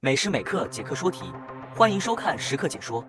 每时每刻解课说题，欢迎收看时刻解说。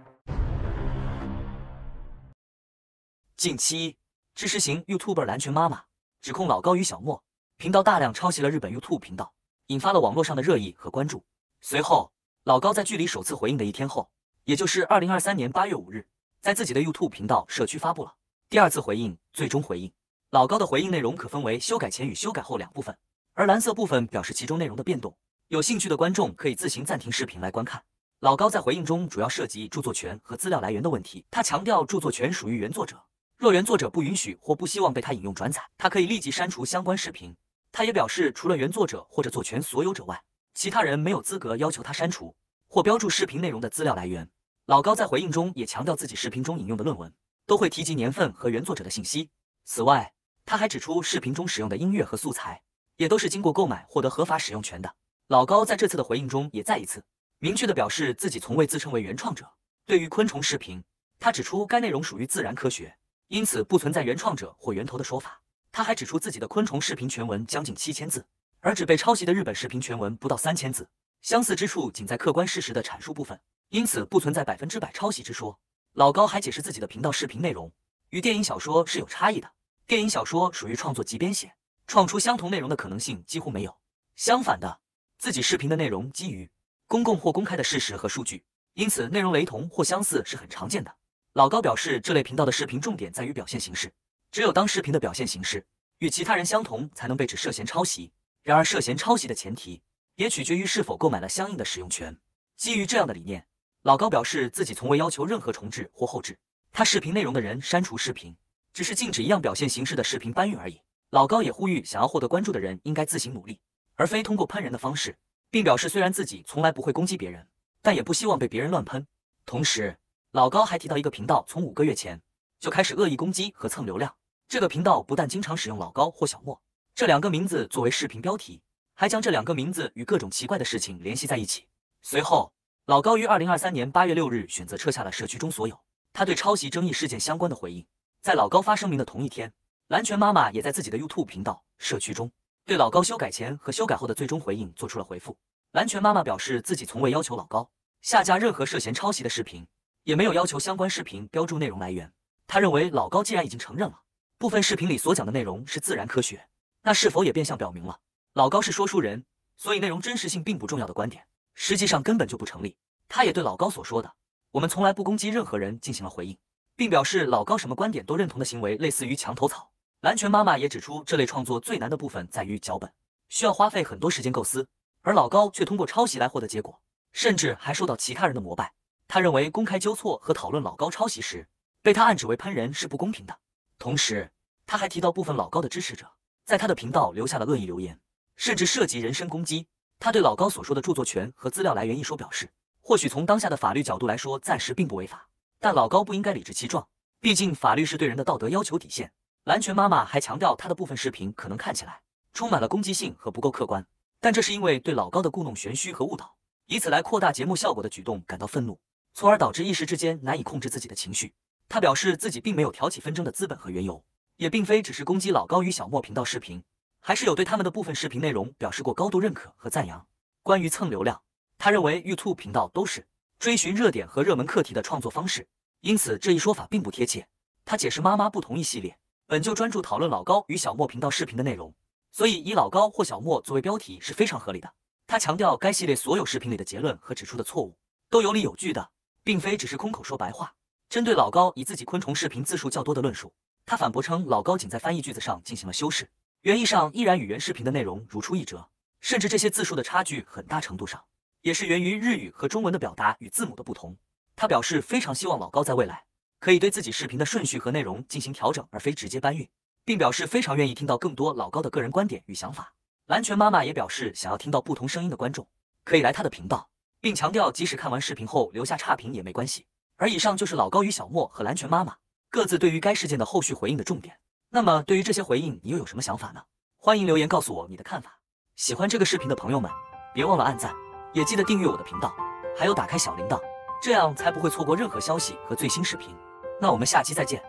近期，知识型 YouTuber 蓝裙妈妈指控老高与小莫频道大量抄袭了日本 YouTube 频道，引发了网络上的热议和关注。随后，老高在距离首次回应的一天后，也就是2023年8月5日，在自己的 YouTube 频道社区发布了第二次回应、最终回应。老高的回应内容可分为修改前与修改后两部分，而蓝色部分表示其中内容的变动。 有兴趣的观众可以自行暂停视频来观看。老高在回应中主要涉及著作权和资料来源的问题，他强调著作权属于原作者，若原作者不允许或不希望被他引用转载，他可以立即删除相关视频。他也表示，除了原作者或者作权所有者外，其他人没有资格要求他删除或标注视频内容的资料来源。老高在回应中也强调，自己视频中引用的论文都会提及年份和原作者的信息。此外，他还指出，视频中使用的音乐和素材也都是经过购买获得合法使用权的。 老高在这次的回应中，也再一次明确地表示自己从未自称为原创者。对于昆虫视频，他指出该内容属于自然科学，因此不存在原创者或源头的说法。他还指出自己的昆虫视频全文将近7000字，而只被抄袭的日本视频全文不到3000字，相似之处仅在客观事实的阐述部分，因此不存在100%抄袭之说。老高还解释自己的频道视频内容与电影小说是有差异的，电影小说属于创作及编写，创出相同内容的可能性几乎没有。相反的， 自己视频的内容基于公共或公开的事实和数据，因此内容雷同或相似是很常见的。老高表示，这类频道的视频重点在于表现形式，只有当视频的表现形式与其他人相同，才能被指涉嫌抄袭。然而，涉嫌抄袭的前提也取决于是否购买了相应的使用权。基于这样的理念，老高表示自己从未要求任何重制或后置他视频内容的人删除视频，只是禁止一样表现形式的视频搬运而已。老高也呼吁想要获得关注的人应该自行努力， 而非通过喷人的方式，并表示虽然自己从来不会攻击别人，但也不希望被别人乱喷。同时，老高还提到一个频道从5个月前就开始恶意攻击和蹭流量。这个频道不但经常使用老高或小莫这2个名字作为视频标题，还将这2个名字与各种奇怪的事情联系在一起。随后，老高于2023年8月6日选择撤下了社区中所有他对抄袭争议事件相关的回应。在老高发声明的同一天，蓝裙妈妈也在自己的 YouTube 频道社区中 对老高修改前和修改后的最终回应做出了回复。蓝裙妈妈表示，自己从未要求老高下架任何涉嫌抄袭的视频，也没有要求相关视频标注内容来源。她认为，老高既然已经承认了部分视频里所讲的内容是自然科学，那是否也变相表明了老高是说书人，所以内容真实性并不重要的观点，实际上根本就不成立。她也对老高所说的“我们从来不攻击任何人”进行了回应，并表示老高什么观点都认同的行为类似于墙头草。 蓝裙妈妈也指出，这类创作最难的部分在于脚本，需要花费很多时间构思，而老高却通过抄袭来获得结果，甚至还受到其他人的膜拜。他认为公开纠错和讨论老高抄袭时，被他暗指为喷人是不公平的。同时，他还提到部分老高的支持者在他的频道留下了恶意留言，甚至涉及人身攻击。他对老高所说的著作权和资料来源一说表示，或许从当下的法律角度来说，暂时并不违法，但老高不应该理直气壮，毕竟法律是对人的道德要求底线。 蓝裙妈妈还强调，她的部分视频可能看起来充满了攻击性和不够客观，但这是因为对老高的故弄玄虚和误导，以此来扩大节目效果的举动感到愤怒，从而导致一时之间难以控制自己的情绪。她表示自己并没有挑起纷争的资本和缘由，也并非只是攻击老高与小莫频道视频，还是有对他们的部分视频内容表示过高度认可和赞扬。关于蹭流量，她认为 YouTube 频道都是追寻热点和热门课题的创作方式，因此这一说法并不贴切。她解释妈妈不同意系列 本就专注讨论老高与小莫频道视频的内容，所以以老高或小莫作为标题是非常合理的。他强调，该系列所有视频里的结论和指出的错误都有理有据的，并非只是空口说白话。针对老高以自己昆虫视频字数较多的论述，他反驳称老高仅在翻译句子上进行了修饰，原意上依然与原视频的内容如出一辙，甚至这些字数的差距很大程度上也是源于日语和中文的表达与字母的不同。他表示非常希望老高在未来 可以对自己视频的顺序和内容进行调整，而非直接搬运，并表示非常愿意听到更多老高的个人观点与想法。蓝裙妈妈也表示，想要听到不同声音的观众可以来她的频道，并强调即使看完视频后留下差评也没关系。而以上就是老高与小莫和蓝裙妈妈各自对于该事件的后续回应的重点。那么对于这些回应，你又有什么想法呢？欢迎留言告诉我你的看法。喜欢这个视频的朋友们，别忘了按赞，也记得订阅我的频道，还有打开小铃铛，这样才不会错过任何消息和最新视频。 那我们下期再见。